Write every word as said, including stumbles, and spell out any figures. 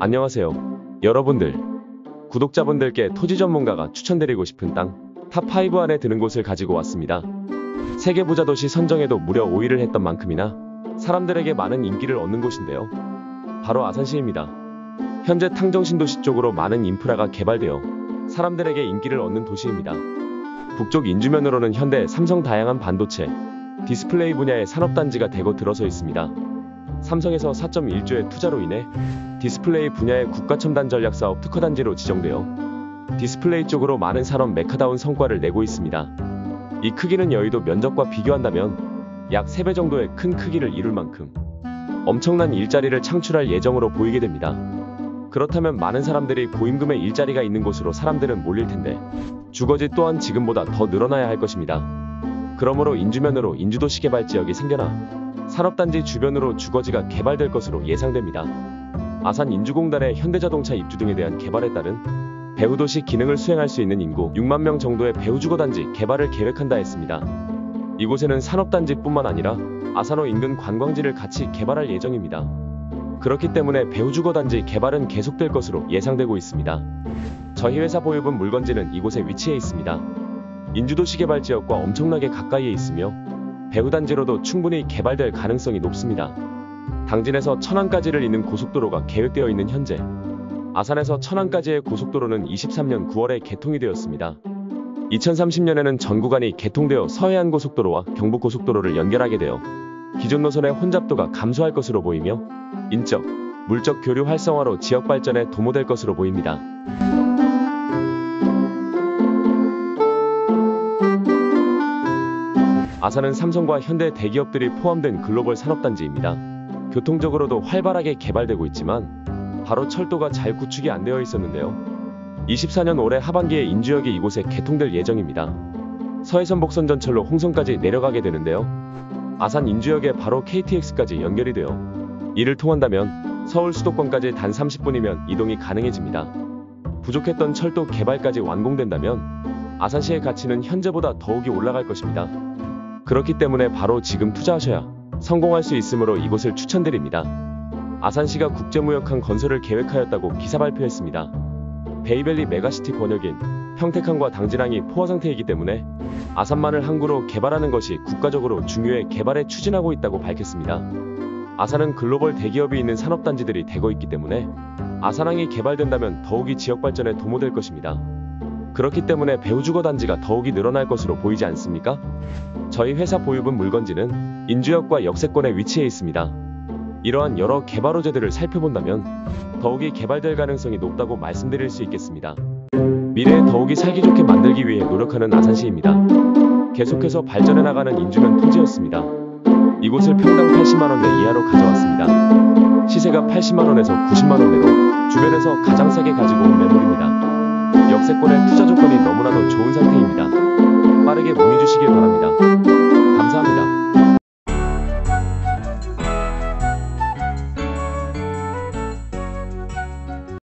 안녕하세요. 여러분들, 구독자분들께 토지 전문가가 추천드리고 싶은 땅 탑 파이브 안에 드는 곳을 가지고 왔습니다. 세계 부자 도시 선정에도 무려 오 위를 했던 만큼이나 사람들에게 많은 인기를 얻는 곳인데요. 바로 아산시입니다. 현재 탕정신도시 쪽으로 많은 인프라가 개발되어 사람들에게 인기를 얻는 도시입니다. 북쪽 인주면으로는 현대, 삼성 다양한 반도체, 디스플레이 분야의 산업단지가 대거 들어서 있습니다. 삼성에서 사 점 일 조의 투자로 인해 디스플레이 분야의 국가첨단 전략사업 특허단지로 지정되어 디스플레이 쪽으로 많은 산업 메카다운 성과를 내고 있습니다. 이 크기는 여의도 면적과 비교한다면 약 세 배 정도의 큰 크기를 이룰 만큼 엄청난 일자리를 창출할 예정으로 보이게 됩니다. 그렇다면 많은 사람들이 고임금의 일자리가 있는 곳으로 사람들은 몰릴 텐데 주거지 또한 지금보다 더 늘어나야 할 것입니다. 그러므로 인주면으로 인주도시 개발 지역이 생겨나 산업단지 주변으로 주거지가 개발될 것으로 예상됩니다. 아산 인주공단의 현대자동차 입주 등에 대한 개발에 따른 배후도시 기능을 수행할 수 있는 인구 육만 명 정도의 배후주거단지 개발을 계획한다 했습니다. 이곳에는 산업단지뿐만 아니라 아산호 인근 관광지를 같이 개발할 예정입니다. 그렇기 때문에 배후주거단지 개발은 계속될 것으로 예상되고 있습니다. 저희 회사 보유분 물건지는 이곳에 위치해 있습니다. 인주도시 개발 지역과 엄청나게 가까이에 있으며 배후단지로도 충분히 개발될 가능성이 높습니다. 당진에서 천안까지를 잇는 고속도로가 계획되어 있는 현재 아산에서 천안까지의 고속도로는 이십삼 년 구월에 개통이 되었습니다. 이천삼십 년에는 전 구간이 개통되어 서해안 고속도로와 경북 고속도로를 연결하게 되어 기존 노선의 혼잡도가 감소할 것으로 보이며 인적, 물적 교류 활성화로 지역 발전에 도모될 것으로 보입니다. 아산은 삼성과 현대 대기업들이 포함된 글로벌 산업단지입니다. 교통적으로도 활발하게 개발되고 있지만 바로 철도가 잘 구축이 안 되어 있었는데요. 이십사 년 올해 하반기에 인주역이 이곳에 개통될 예정입니다. 서해선 복선전철로 홍성까지 내려가게 되는데요. 아산 인주역에 바로 케이티엑스까지 연결이 되어 이를 통한다면 서울 수도권까지 단 삼십 분이면 이동이 가능해집니다. 부족했던 철도 개발까지 완공된다면 아산시의 가치는 현재보다 더욱이 올라갈 것입니다. 그렇기 때문에 바로 지금 투자하셔야 성공할 수 있으므로 이곳을 추천드립니다. 아산시가 국제무역항 건설을 계획하였다고 기사 발표했습니다. 베이밸리 메가시티 권역인 평택항과 당진항이 포화 상태이기 때문에 아산만을 항구로 개발하는 것이 국가적으로 중요해 개발에 추진하고 있다고 밝혔습니다. 아산은 글로벌 대기업이 있는 산업단지들이 대거 있기 때문에 아산항이 개발된다면 더욱이 지역 발전에 도모될 것입니다. 그렇기 때문에 배후주거단지가 더욱이 늘어날 것으로 보이지 않습니까? 저희 회사 보유분 물건지는 인주역과 역세권에 위치해 있습니다. 이러한 여러 개발 호재들을 살펴본다면 더욱이 개발될 가능성이 높다고 말씀드릴 수 있겠습니다. 미래에 더욱이 살기 좋게 만들기 위해 노력하는 아산시입니다. 계속해서 발전해 나가는 인주면 토지였습니다. 이곳을 평당 팔십만 원대 이하로 가져왔습니다. 시세가 팔십만 원에서 구십만 원대로 주변에서 가장 싸게 가지고 온 매물입니다. 역세권의 투자 조건이 너무나도 좋은 상태입니다.